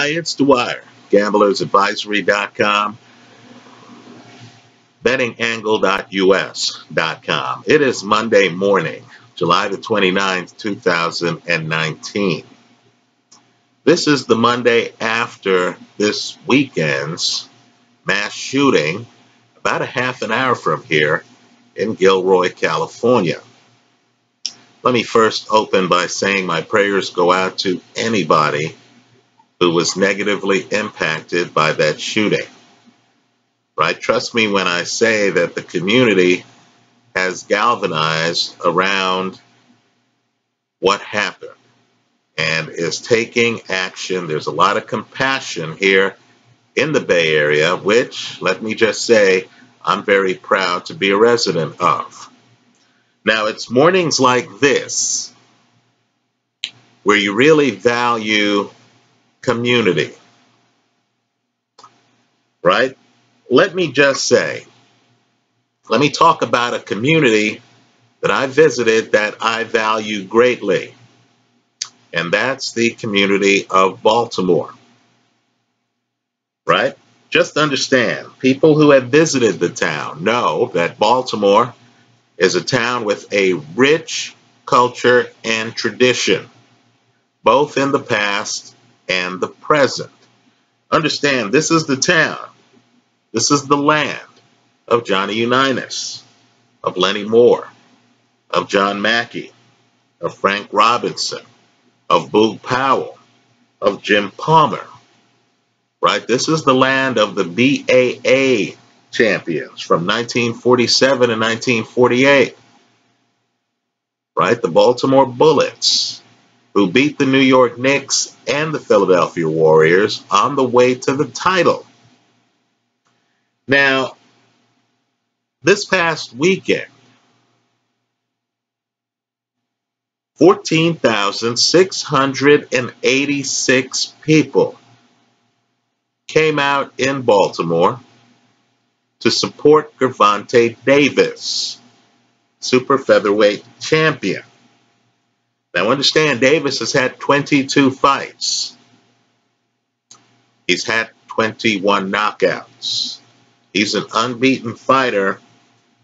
Hi, it's Dwyer, gamblersadvisory.com, bettingangle.us.com. It is Monday morning, July the 29th, 2019. This is the Monday after this weekend's mass shooting, about a half an hour from here in Gilroy, California. Let me first open by saying my prayers go out to anybody who was negatively impacted by that shooting. Right? Trust me when I say that the community has galvanized around what happened and is taking action. There's a lot of compassion here in the Bay Area, which, let me just say, I'm very proud to be a resident of. Now, it's mornings like this where you really value community, right? Let me just say, let me talk about a community that I visited that I value greatly, and that's the community of Baltimore, right? Just understand, people who have visited the town know that Baltimore is a town with a rich culture and tradition, both in the past and the present. Understand, this is the town, this is the land of Johnny Unitas, of Lenny Moore, of John Mackey, of Frank Robinson, of Boog Powell, of Jim Palmer, right? This is the land of the BAA champions from 1947 to 1948, right? The Baltimore Bullets, who beat the New York Knicks and the Philadelphia Warriors on the way to the title. Now, this past weekend, 14,686 people came out in Baltimore to support Gervonta Davis, super featherweight champion. Now understand, Davis has had 22 fights. He's had 21 knockouts. He's an unbeaten fighter.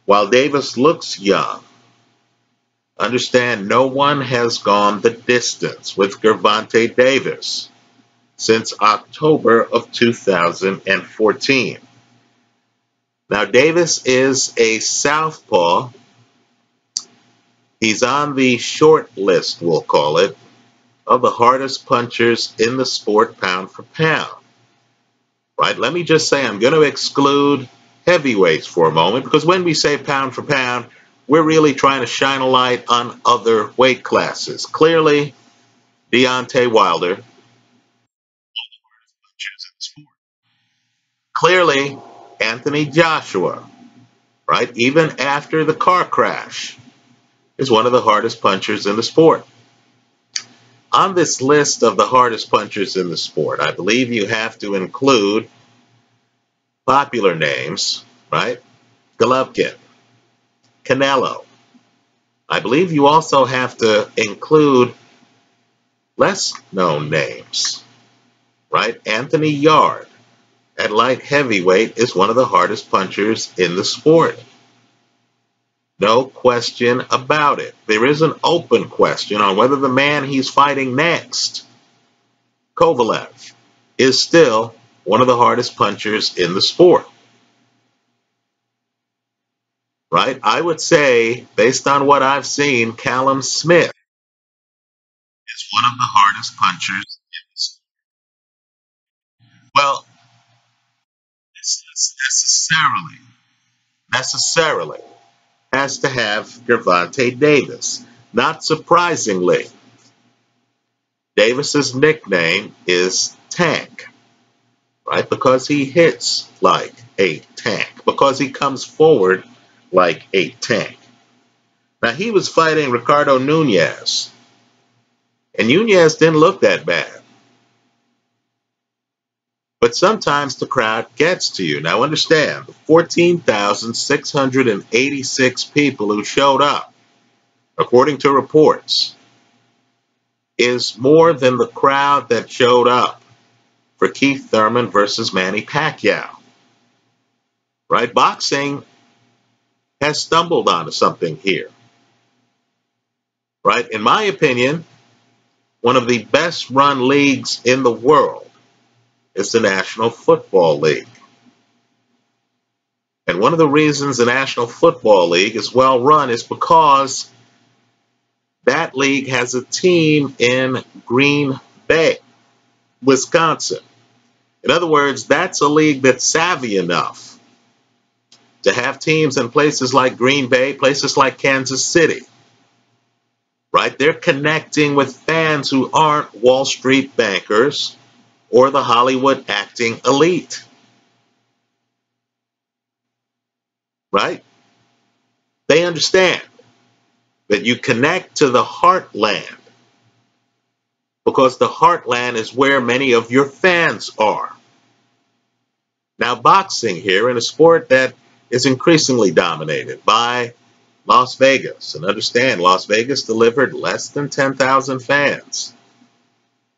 While Davis looks young, understand no one has gone the distance with Gervonta Davis since October of 2014. Now Davis is a southpaw. He's on the short list, we'll call it, of the hardest punchers in the sport pound for pound. Right? Let me just say, I'm going to exclude heavyweights for a moment, because when we say pound for pound, we're really trying to shine a light on other weight classes. Clearly, Deontay Wilder, one of the hardest punchers in the sport. Clearly, Anthony Joshua, right? Even after the car crash, is one of the hardest punchers in the sport. On this list of the hardest punchers in the sport, I believe you have to include popular names, right? Golovkin, Canelo. I believe you also have to include less known names, right? Anthony Yard at light heavyweight is one of the hardest punchers in the sport. No question about it. There is an open question on whether the man he's fighting next, Kovalev, is still one of the hardest punchers in the sport. Right? I would say, based on what I've seen, Callum Smith is one of the hardest punchers in the sport. Well, this list necessarily has to have Gervonta Davis. Not surprisingly, Davis's nickname is Tank, right? Because he hits like a tank, because he comes forward like a tank. Now, he was fighting Ricardo Nunez, and Nunez didn't look that bad. But sometimes the crowd gets to you. Now understand, the 14,686 people who showed up, according to reports, is more than the crowd that showed up for Keith Thurman versus Manny Pacquiao. Right? Boxing has stumbled onto something here. Right? In my opinion, one of the best run leagues in the world is the National Football League. And one of the reasons the National Football League is well run is because that league has a team in Green Bay, Wisconsin. In other words, that's a league that's savvy enough to have teams in places like Green Bay, places like Kansas City, right? They're connecting with fans who aren't Wall Street bankers or the Hollywood acting elite, right? They understand that you connect to the heartland because the heartland is where many of your fans are. Now, boxing here in a sport that is increasingly dominated by Las Vegas. And understand, Las Vegas delivered less than 10,000 fans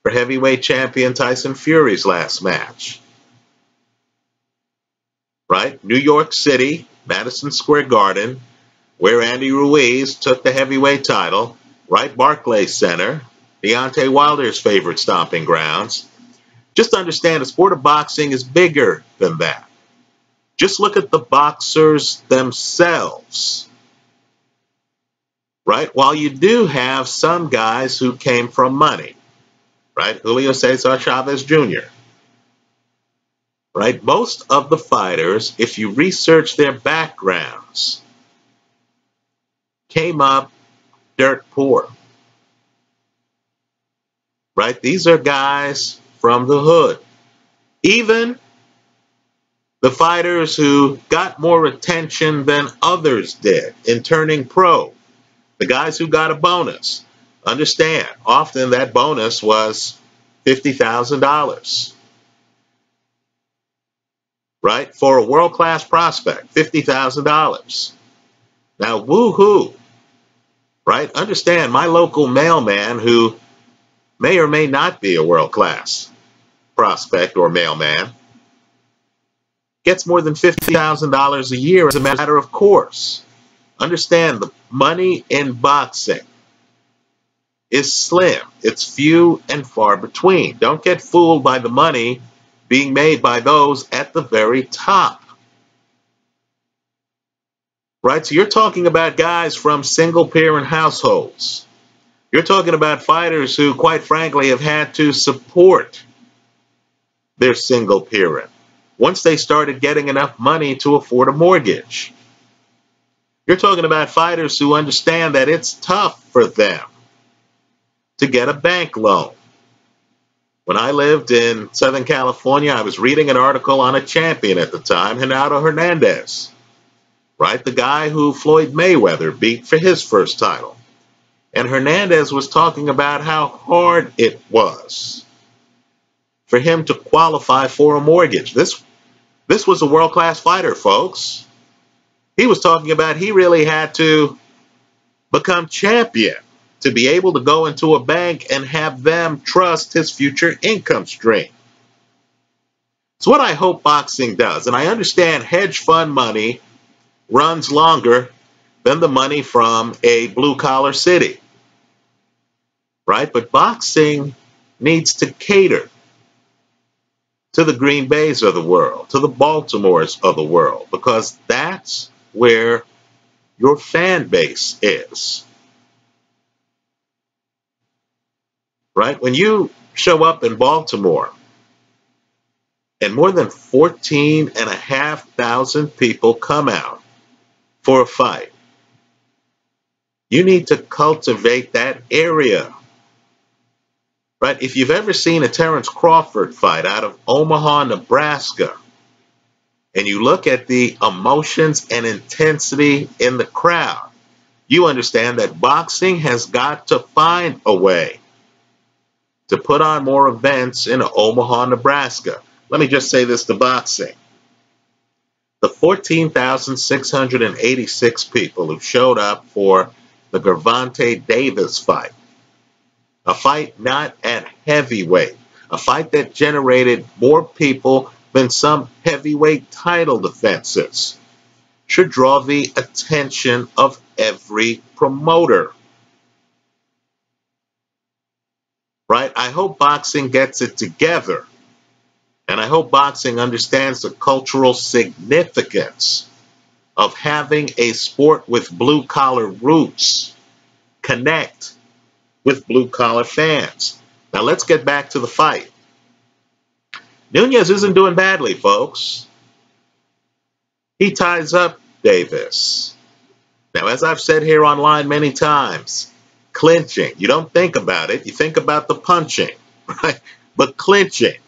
for heavyweight champion Tyson Fury's last match. Right? New York City, Madison Square Garden, where Andy Ruiz took the heavyweight title, right? Barclays Center, Deontay Wilder's favorite stomping grounds. Just understand the sport of boxing is bigger than that. Just look at the boxers themselves, right? While you do have some guys who came from money, right? Julio Cesar Chavez Jr., right? Most of the fighters, if you research their backgrounds, came up dirt poor, right? These are guys from the hood. Even the fighters who got more attention than others did in turning pro, the guys who got a bonus, understand, often that bonus was $50,000, right? For a world-class prospect, $50,000. Now, woo-hoo, right? Understand, my local mailman, who may or may not be a world-class prospect or mailman, gets more than $50,000 a year as a matter of course. Understand, the money in boxing is slim. It's few and far between. Don't get fooled by the money being made by those at the very top. Right, so you're talking about guys from single-parent households. You're talking about fighters who, quite frankly, have had to support their single parent once they started getting enough money to afford a mortgage. You're talking about fighters who understand that it's tough for them to get a bank loan. When I lived in Southern California, I was reading an article on a champion at the time, Hernando Hernandez. Right, the guy who Floyd Mayweather beat for his first title. And Hernandez was talking about how hard it was for him to qualify for a mortgage. This was a world-class fighter, folks. He was talking about he really had to become champion to be able to go into a bank and have them trust his future income stream. It's what I hope boxing does. And I understand hedge fund money runs longer than the money from a blue-collar city, right? But boxing needs to cater to the Green Bays of the world, to the Baltimores of the world, because that's where your fan base is, right? When you show up in Baltimore, and more than 14,500 people come out for a fight, you need to cultivate that area, right? If you've ever seen a Terrence Crawford fight out of Omaha, Nebraska, and you look at the emotions and intensity in the crowd, you understand that boxing has got to find a way to put on more events in Omaha, Nebraska. Let me just say this to boxing. The 14,686 people who showed up for the Gervonta Davis fight, a fight not at heavyweight, a fight that generated more people than some heavyweight title defenses, should draw the attention of every promoter. Right? I hope boxing gets it together, and I hope boxing understands the cultural significance of having a sport with blue-collar roots connect with blue-collar fans. Now let's get back to the fight. Nunez isn't doing badly, folks. He ties up Davis. Now, as I've said here online many times, clinching, you don't think about it. You think about the punching, right? But clinching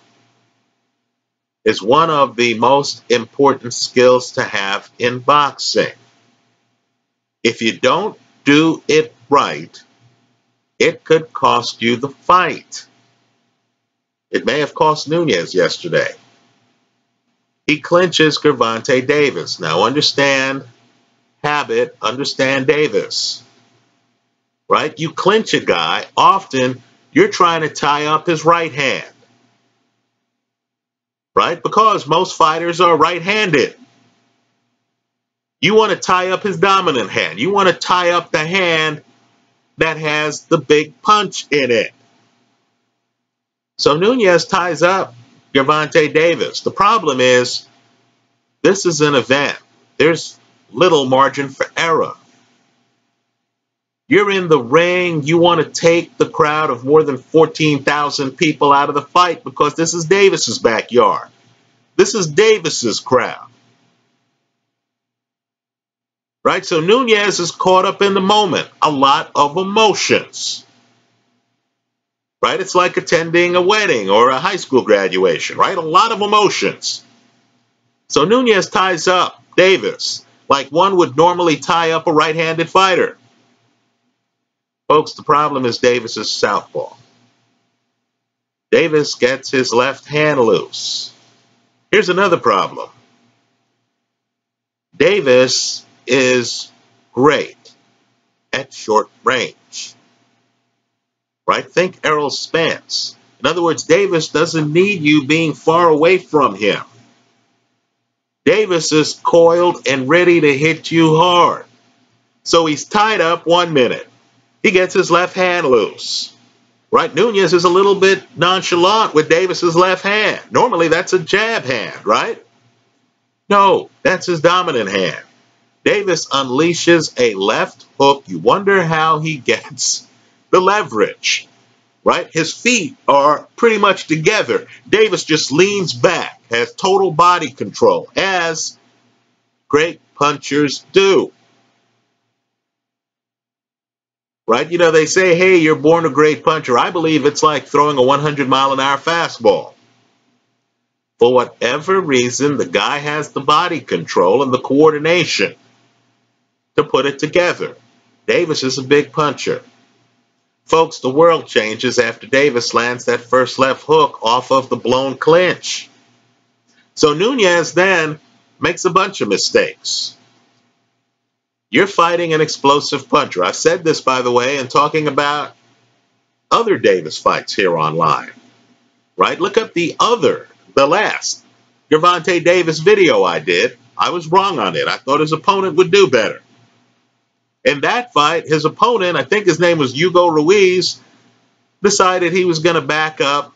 is one of the most important skills to have in boxing. If you don't do it right, it could cost you the fight. It may have cost Nunez yesterday. He clinches Gervonta Davis. Now understand habit, understand Davis, right? You clinch a guy, often you're trying to tie up his right hand, right? Because most fighters are right-handed. You want to tie up his dominant hand. You want to tie up the hand that has the big punch in it. So Nunez ties up Gervonta Davis. The problem is, this is an event. There's little margin for error. You're in the ring. You want to take the crowd of more than 14,000 people out of the fight because this is Davis's backyard. This is Davis's crowd. Right? So Nunez is caught up in the moment. A lot of emotions. Right? It's like attending a wedding or a high school graduation, right? A lot of emotions. So Nunez ties up Davis like one would normally tie up a right-handed fighter. Folks, the problem is Davis is southpaw. Davis gets his left hand loose. Here's another problem. Davis is great at short range. Right? Think Errol Spence. In other words, Davis doesn't need you being far away from him. Davis is coiled and ready to hit you hard. So he's tied up 1 minute. He gets his left hand loose. Right? Nunez is a little bit nonchalant with Davis's left hand. Normally that's a jab hand, right? No, that's his dominant hand. Davis unleashes a left hook. You wonder how he gets the leverage, right? His feet are pretty much together. Davis just leans back, has total body control, as great punchers do, right? You know, they say, hey, you're born a great puncher. I believe it's like throwing a 100-mile-an-hour fastball. For whatever reason, the guy has the body control and the coordination to put it together. Davis is a big puncher. Folks, the world changes after Davis lands that first left hook off of the blown clinch. So Nunez then makes a bunch of mistakes. You're fighting an explosive puncher. I've said this, by the way, in talking about other Davis fights here online, right? Look up the last Gervonta Davis video I did. I was wrong on it. I thought his opponent would do better. In that fight, his opponent, I think his name was Hugo Ruiz, decided he was going to back up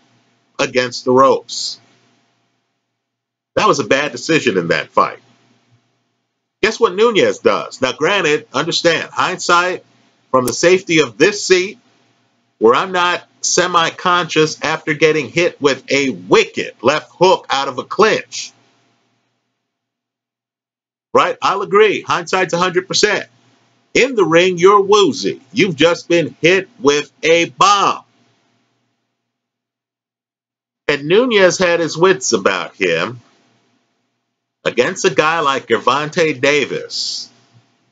against the ropes. That was a bad decision in that fight. Guess what Nunez does? Now, granted, understand, hindsight from the safety of this seat, where I'm not semi-conscious after getting hit with a wicked left hook out of a clinch. Right? I'll agree. Hindsight's 100%. In the ring, you're woozy. You've just been hit with a bomb. And Nunez had his wits about him. Against a guy like Gervonta Davis,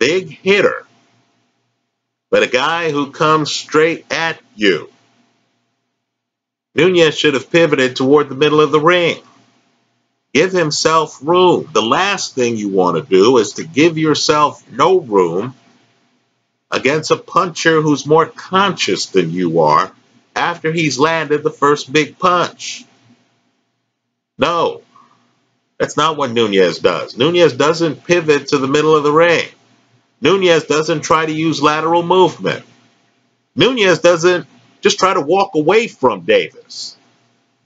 big hitter, but a guy who comes straight at you. Nunez should have pivoted toward the middle of the ring. Give himself room. The last thing you want to do is to give yourself no room against a puncher who's more conscious than you are after he's landed the first big punch. No, that's not what Nunez does. Nunez doesn't pivot to the middle of the ring. Nunez doesn't try to use lateral movement. Nunez doesn't just try to walk away from Davis.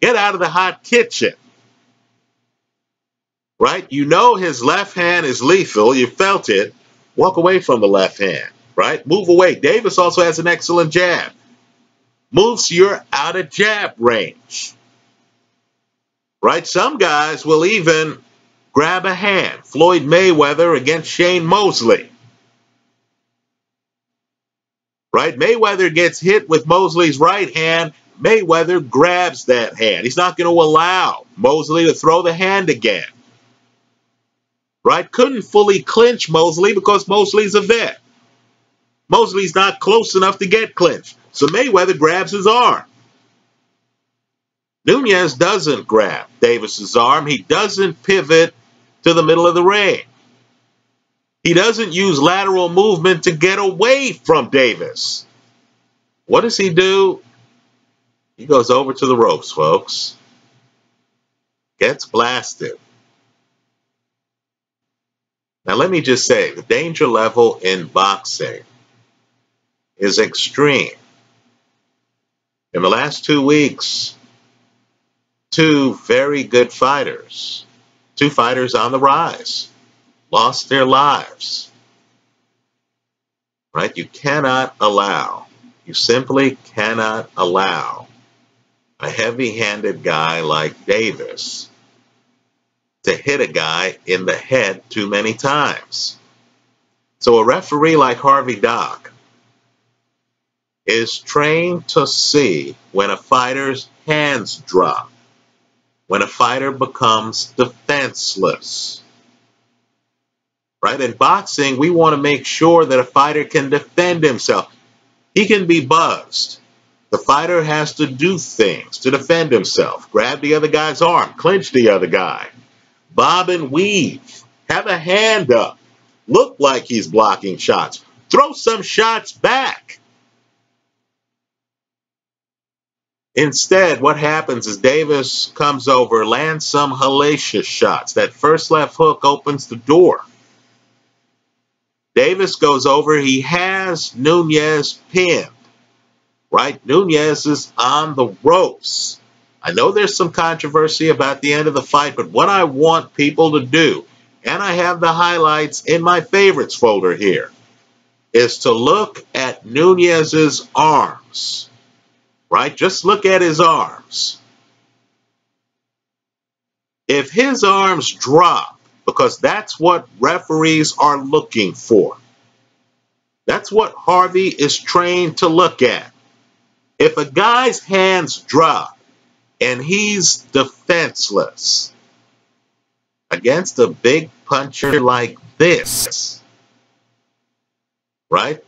Get out of the hot kitchen. Right? You know his left hand is lethal. You felt it. Walk away from the left hand. Right? Move away. Davis also has an excellent jab. Moves your out of jab range. Right? Some guys will even grab a hand. Floyd Mayweather against Shane Mosley. Right? Mayweather gets hit with Mosley's right hand. Mayweather grabs that hand. He's not going to allow Mosley to throw the hand again. Right? Couldn't fully clinch Mosley because Mosley's a vet. Mosley's not close enough to get clinched. So Mayweather grabs his arm. Nunez doesn't grab Davis's arm. He doesn't pivot to the middle of the ring. He doesn't use lateral movement to get away from Davis. What does he do? He goes over to the ropes, folks. Gets blasted. Now, let me just say, the danger level in boxing is extreme. In the last 2 weeks, two very good fighters, two fighters on the rise, lost their lives. Right? You cannot allow, you simply cannot allow a heavy-handed guy like Davis to hit a guy in the head too many times. So a referee like Harvey Dock is trained to see when a fighter's hands drop, when a fighter becomes defenseless. Right? In boxing, we want to make sure that a fighter can defend himself. He can be buzzed. The fighter has to do things to defend himself. Grab the other guy's arm, clinch the other guy, bob and weave, have a hand up, look like he's blocking shots, throw some shots back. Instead, what happens is Davis comes over, lands some hellacious shots. That first left hook opens the door. Davis goes over, he has Nunez pinned. Right? Nunez is on the ropes. I know there's some controversy about the end of the fight, but what I want people to do, and I have the highlights in my favorites folder here, is to look at Nunez's arms. Right? Just look at his arms. If his arms drop, because that's what referees are looking for. That's what Harvey is trained to look at. If a guy's hands drop and he's defenseless against a big puncher like this, right?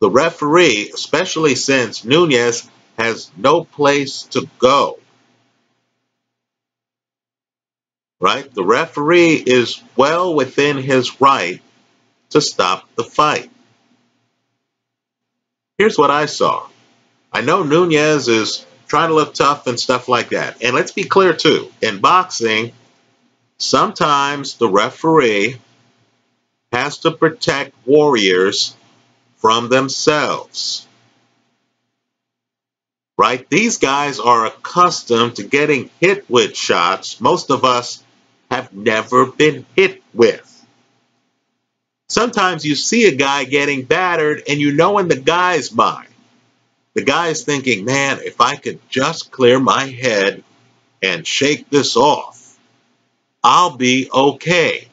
The referee, especially since Nunez has no place to go, right? The referee is well within his right to stop the fight. Here's what I saw. I know Nunez is trying to look tough and stuff like that. And let's be clear, too. In boxing, sometimes the referee has to protect warriors from themselves. Right? These guys are accustomed to getting hit with shots most of us have never been hit with. Sometimes you see a guy getting battered and you know in the guy's mind, the guy is thinking, man, if I could just clear my head and shake this off, I'll be okay.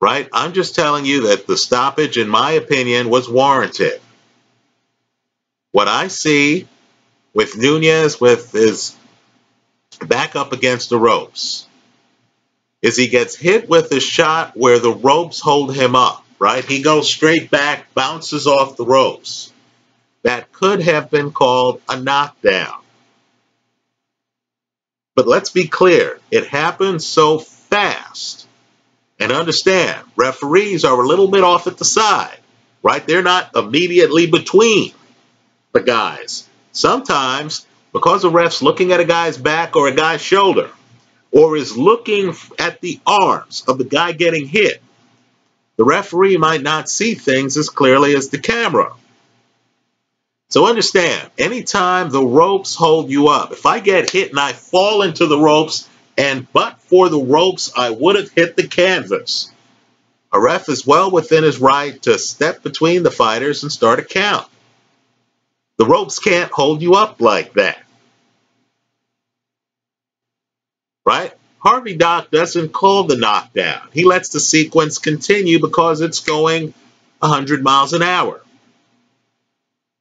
Right? I'm just telling you that the stoppage, in my opinion, was warranted. What I see with Nunez with his back up against the ropes is he gets hit with a shot where the ropes hold him up. Right? He goes straight back, bounces off the ropes. That could have been called a knockdown. But let's be clear, it happened so fast. And understand, referees are a little bit off at the side, right? They're not immediately between the guys. Sometimes, because the ref's looking at a guy's back or a guy's shoulder, or is looking at the arms of the guy getting hit, the referee might not see things as clearly as the camera. So understand, anytime the ropes hold you up, if I get hit and I fall into the ropes, and but for the ropes, I would have hit the canvas. A ref is well within his right to step between the fighters and start a count. The ropes can't hold you up like that. Right? Harvey Dock doesn't call the knockdown. He lets the sequence continue because it's going 100 miles an hour.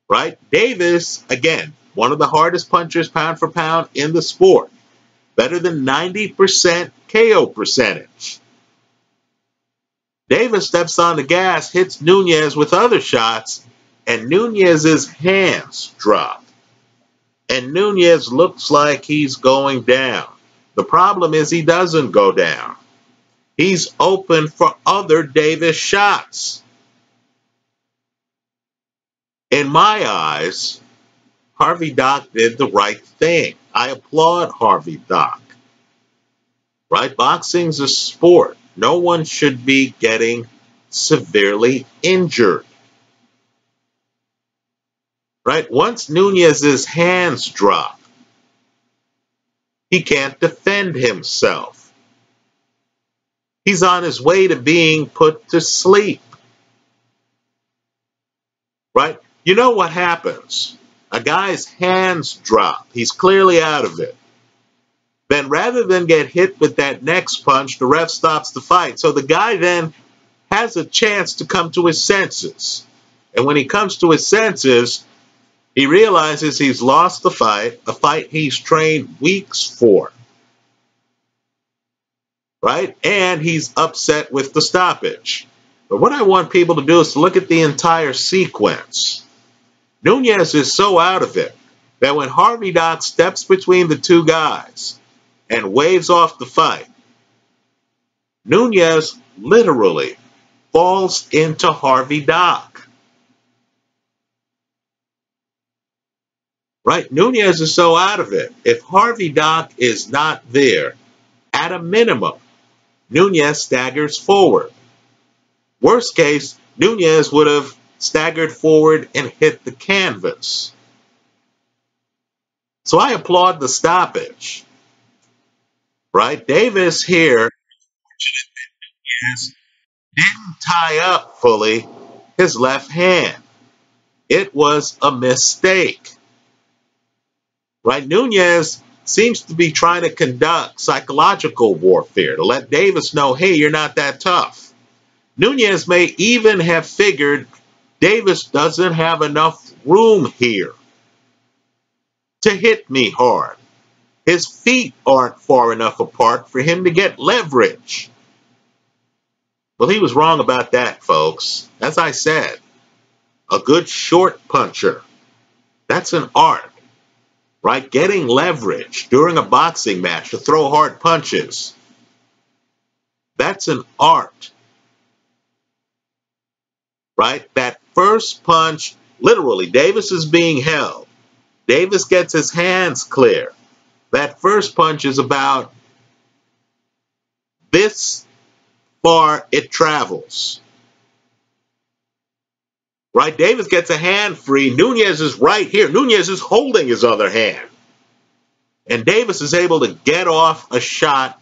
Right? Davis, again, one of the hardest punchers pound for pound in the sport. Better than 90% KO percentage. Davis steps on the gas, hits Nunez with other shots, and Nunez's hands drop. And Nunez looks like he's going down. The problem is he doesn't go down. He's open for other Davis shots. In my eyes, Harvey Dock did the right thing. I applaud Harvey Dock. Right? Boxing's a sport. No one should be getting severely injured. Right? Once Nunez's hands drop, he can't defend himself. He's on his way to being put to sleep. Right? You know what happens? A guy's hands drop. He's clearly out of it. Then rather than get hit with that next punch, the ref stops the fight. So the guy then has a chance to come to his senses. And when he comes to his senses, he realizes he's lost the fight, a fight he's trained weeks for. Right? And he's upset with the stoppage. But what I want people to do is to look at the entire sequence. Nunez is so out of it that when Harvey Dock steps between the two guys and waves off the fight, Nunez literally falls into Harvey Dock. Right? Nunez is so out of it. If Harvey Dock is not there, at a minimum, Nunez staggers forward. Worst case, Nunez would have staggered forward and hit the canvas. So I applaud the stoppage. Right? Davis here, Nunez didn't tie up fully his left hand. It was a mistake. Right? Nunez seems to be trying to conduct psychological warfare to let Davis know, hey, you're not that tough. Nunez may even have figured Davis doesn't have enough room here to hit me hard. His feet aren't far enough apart for him to get leverage. Well, he was wrong about that, folks. As I said, a good short puncher, that's an art. Right? Getting leverage during a boxing match to throw hard punches, that's an art. Right? That first punch, literally, Davis is being held. Davis gets his hands clear. That first punch is about this far it travels. Right? Davis gets a hand free. Nunez is right here. Nunez is holding his other hand. And Davis is able to get off a shot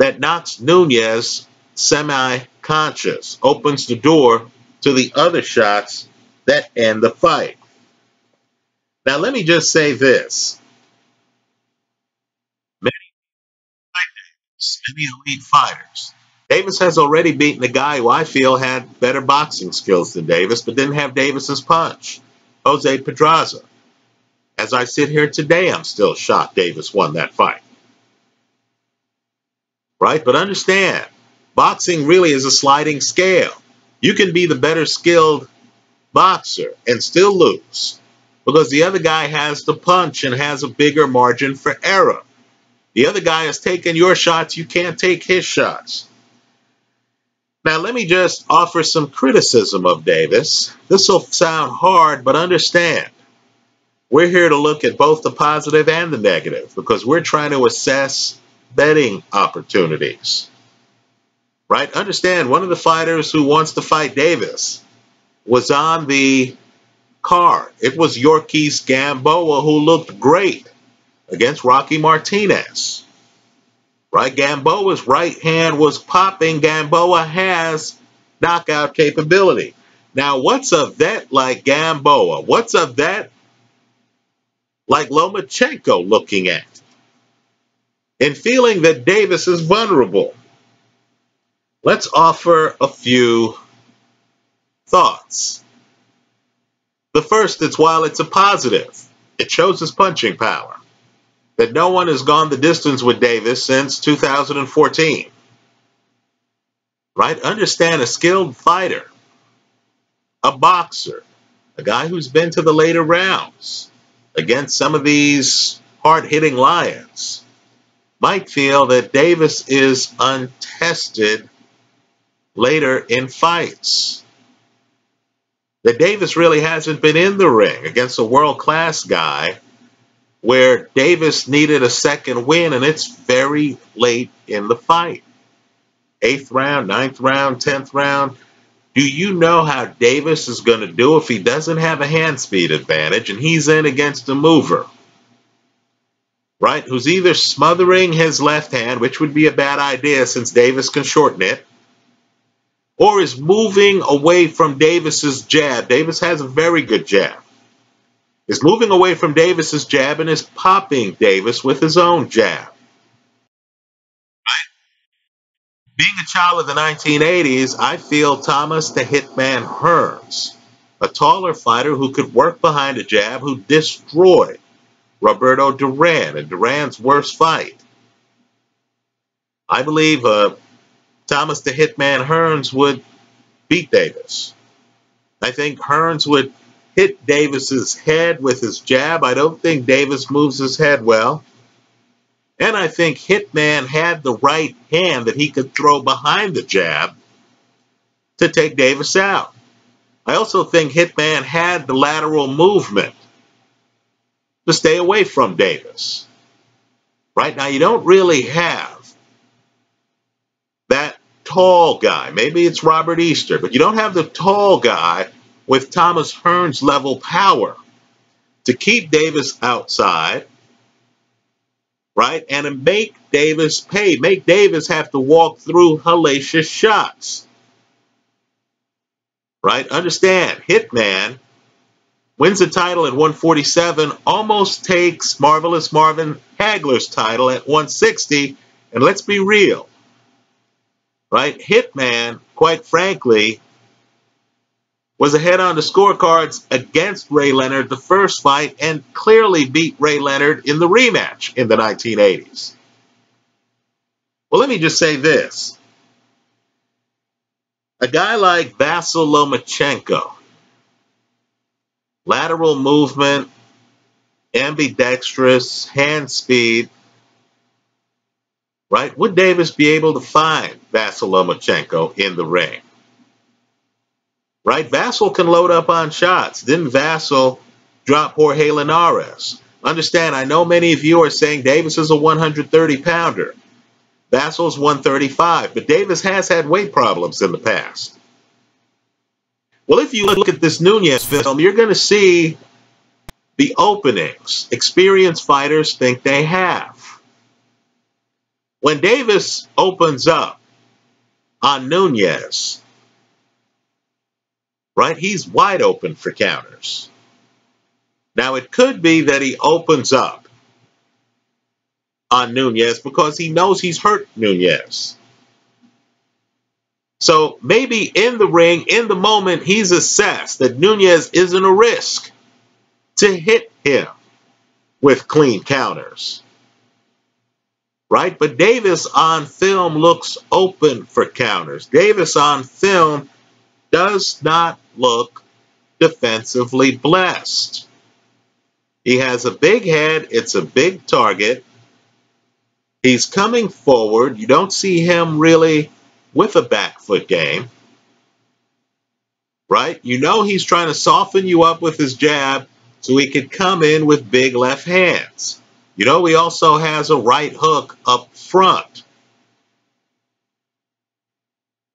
that knocks Nunez semi-conscious, opens the door to the other shots that end the fight. Now, let me just say this. Many elite fighters. Davis has already beaten a guy who I feel had better boxing skills than Davis, but didn't have Davis's punch, Jose Pedraza. As I sit here today, I'm still shocked Davis won that fight. Right? But understand, boxing really is a sliding scale. You can be the better skilled boxer and still lose because the other guy has the punch and has a bigger margin for error. The other guy is taking your shots. You can't take his shots. Now, let me just offer some criticism of Davis. This will sound hard, but understand, we're here to look at both the positive and the negative because we're trying to assess betting opportunities, right? Understand, one of the fighters who wants to fight Davis was on the card. It was Yorkis Gamboa, who looked great against Rocky Martinez. Right, Gamboa's right hand was popping. Gamboa has knockout capability. Now, what's a vet like Gamboa? What's a vet like Lomachenko looking at? And feeling that Davis is vulnerable, let's offer a few thoughts. The first is, while it's a positive, it shows his punching power. That no one has gone the distance with Davis since 2014, right? Understand, a skilled fighter, a boxer, a guy who's been to the later rounds against some of these hard-hitting lions, might feel that Davis is untested later in fights. That Davis really hasn't been in the ring against a world-class guy where Davis needed a second win, and it's very late in the fight. 8th round, 9th round, 10th round. Do you know how Davis is going to do if he doesn't have a hand speed advantage and he's in against a mover, right? Who's either smothering his left hand, which would be a bad idea since Davis can shorten it, or is moving away from Davis's jab. Davis has a very good jab. Is moving away from Davis's jab and is popping Davis with his own jab. Right? Being a child of the 1980s, I feel Thomas the Hitman Hearns, a taller fighter who could work behind a jab, who destroyed Roberto Duran in Duran's worst fight. I believe Thomas the Hitman Hearns would beat Davis. I think Hearns would hit Davis's head with his jab. I don't think Davis moves his head well. And I think Hitman had the right hand that he could throw behind the jab to take Davis out. I also think Hitman had the lateral movement to stay away from Davis. Right now, you don't really have that tall guy. Maybe it's Robert Easter, but you don't have the tall guy with Thomas Hearns' level power to keep Davis outside, right? And to make Davis pay, make Davis have to walk through hellacious shots, right? Understand, Hitman wins the title at 147, almost takes Marvelous Marvin Hagler's title at 160, and let's be real, right? Hitman, quite frankly, was ahead on the scorecards against Ray Leonard the first fight and clearly beat Ray Leonard in the rematch in the 1980s. Well, let me just say this. A guy like Vasiliy Lomachenko, lateral movement, ambidextrous, hand speed, right? Would Davis be able to find Vasiliy Lomachenko in the ring? Right? Vasiliy can load up on shots. Didn't Vasiliy drop Jorge Linares? Understand, I know many of you are saying Davis is a 130-pounder. Vassiliy's 135, but Davis has had weight problems in the past. Well, if you look at this Nunez film, you're going to see the openings experienced fighters think they have. When Davis opens up on Nunez, right, he's wide open for counters. Now, it could be that he opens up on Nunez because he knows he's hurt Nunez. So maybe in the ring, in the moment, he's assessed that Nunez isn't a risk to hit him with clean counters. Right? But Davis on film looks open for counters. Davis on film does not look defensively blessed. He has a big head. It's a big target. He's coming forward. You don't see him really with a back foot game, right? You know he's trying to soften you up with his jab so he could come in with big left hands. You know he also has a right hook up front.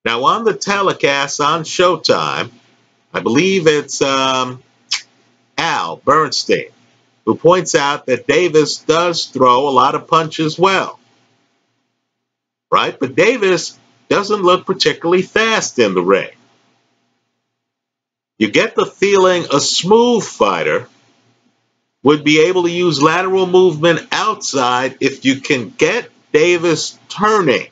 Now on the telecast on Showtime, I believe it's Al Bernstein, who points out that Davis does throw a lot of punches well, right? But Davis doesn't look particularly fast in the ring. You get the feeling a smooth fighter would be able to use lateral movement outside if you can get Davis turning.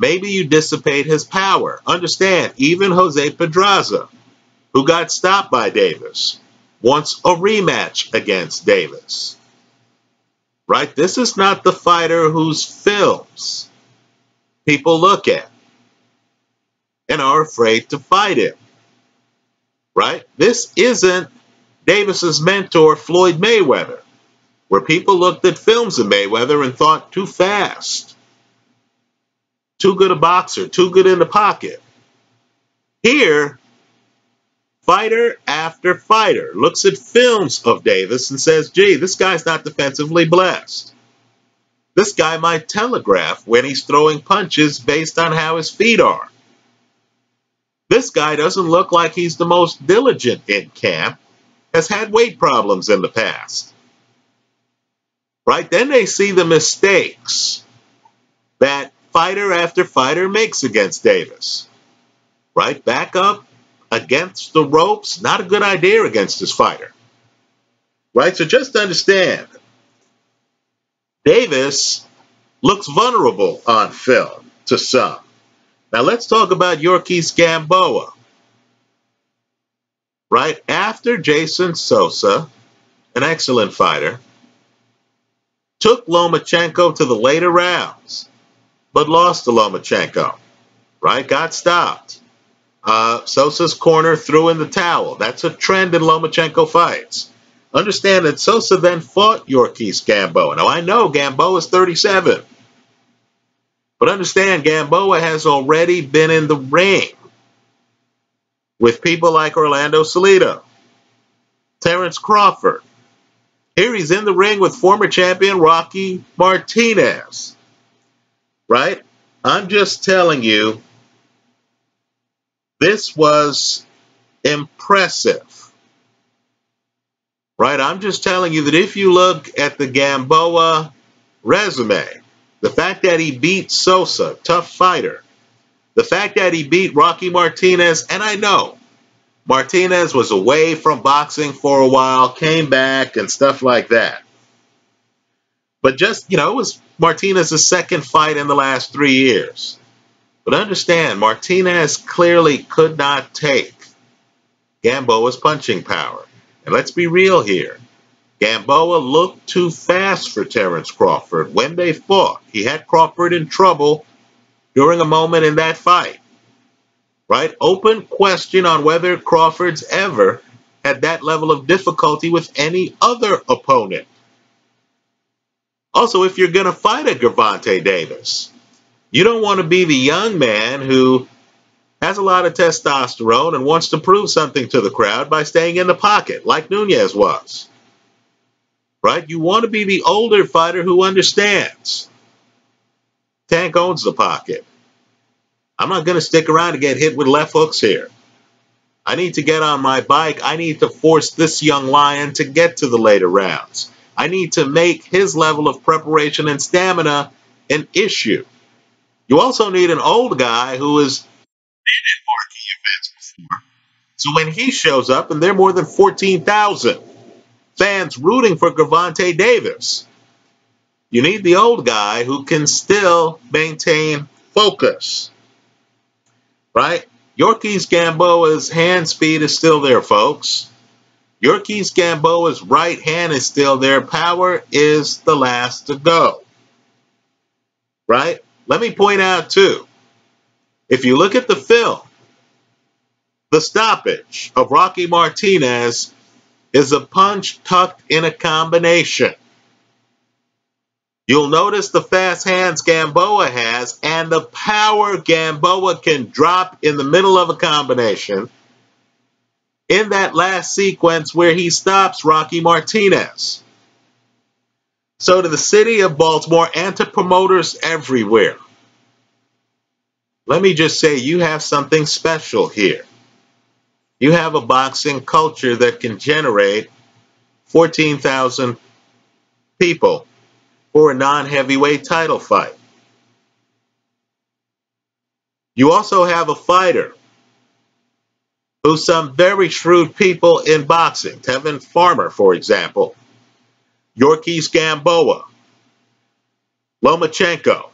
Maybe you dissipate his power. Understand, even Jose Pedraza, who got stopped by Davis, wants a rematch against Davis. Right? This is not the fighter whose films people look at and are afraid to fight him. Right? This isn't Davis's mentor, Floyd Mayweather, where people looked at films of Mayweather and thought too fast, too good a boxer, too good in the pocket. Here, fighter after fighter looks at films of Davis and says, gee, this guy's not defensively blessed. This guy might telegraph when he's throwing punches based on how his feet are. This guy doesn't look like he's the most diligent in camp, has had weight problems in the past. Right? Then they see the mistakes that fighter after fighter makes against Davis. Right? Back up against the ropes, not a good idea against this fighter. Right? So just understand, Davis looks vulnerable on film to some. Now let's talk about Yorkis Gamboa. Right? After Jason Sosa, an excellent fighter, took Lomachenko to the later rounds, but lost to Lomachenko. Right? Got stopped. Sosa's corner threw in the towel. That's a trend in Lomachenko fights. Understand that Sosa then fought Yorkis Gamboa. Now, I know Gamboa is 37. But understand, Gamboa has already been in the ring with people like Orlando Salido, Terrence Crawford. Here he's in the ring with former champion Rocky Martinez. Right? I'm just telling you, this was impressive, right? I'm just telling you that if you look at the Gamboa resume, the fact that he beat Sosa, tough fighter, the fact that he beat Rocky Martinez, and I know Martinez was away from boxing for a while, came back and stuff like that. But just, you know, it was Martinez's second fight in the last 3 years. But understand, Martinez clearly could not take Gamboa's punching power. And let's be real here. Gamboa looked too fast for Terrence Crawford when they fought. He had Crawford in trouble during a moment in that fight. Right? Open question on whether Crawford's ever had that level of difficulty with any other opponent. Also, if you're going to fight a Gervonta Davis, you don't want to be the young man who has a lot of testosterone and wants to prove something to the crowd by staying in the pocket, like Nunez was. Right? You want to be the older fighter who understands. Tank owns the pocket. I'm not going to stick around to get hit with left hooks here. I need to get on my bike. I need to force this young lion to get to the later rounds. I need to make his level of preparation and stamina an issue. You also need an old guy who has been at marquee events before. So when he shows up, and there are more than 14,000 fans rooting for Gervonta Davis, you need the old guy who can still maintain focus. Right? Yorkis Gamboa's hand speed is still there, folks. Yorkis Gamboa's right hand is still there. Power is the last to go. Right? Let me point out, too, if you look at the film, the stoppage of Rocky Martinez is a punch tucked in a combination. You'll notice the fast hands Gamboa has and the power Gamboa can drop in the middle of a combination in that last sequence where he stops Rocky Martinez. So to the city of Baltimore and to promoters everywhere, let me just say you have something special here. You have a boxing culture that can generate 14,000 people for a non-heavyweight title fight. You also have a fighter who some very shrewd people in boxing, Tevin Farmer, for example, Yorkis Gamboa, Lomachenko,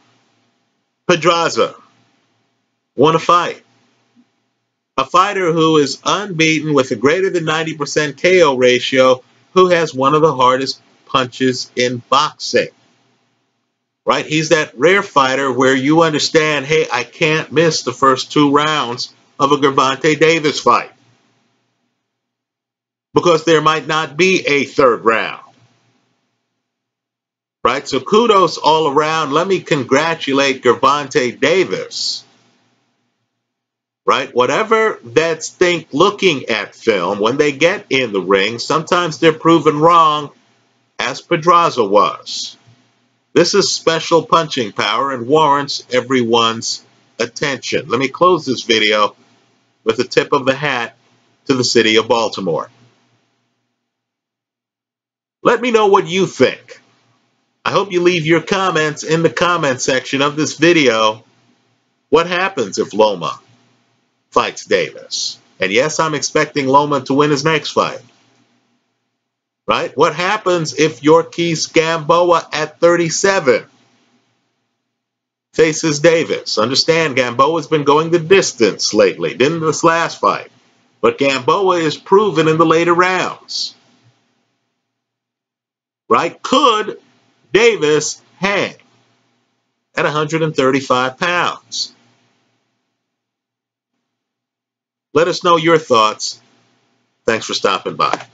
Pedraza, want to fight. A fighter who is unbeaten with a greater than 90% KO ratio, who has one of the hardest punches in boxing. Right? He's that rare fighter where you understand, hey, I can't miss the first two rounds of a Gervonta Davis fight, because there might not be a third round. Right? So kudos all around. Let me congratulate Gervonta Davis. Right? Whatever that think looking at film, when they get in the ring, sometimes they're proven wrong, as Pedraza was. This is special punching power and warrants everyone's attention. Let me close this video with a tip of the hat to the city of Baltimore. Let me know what you think. I hope you leave your comments in the comment section of this video. What happens if Loma fights Davis? And yes, I'm expecting Loma to win his next fight. Right? What happens if Yorkis Gamboa at 37 faces Davis? Understand, Gamboa's been going the distance lately, didn't this last fight. But Gamboa is proven in the later rounds. Right? Could Davis hang at 135 pounds? Let us know your thoughts. Thanks for stopping by.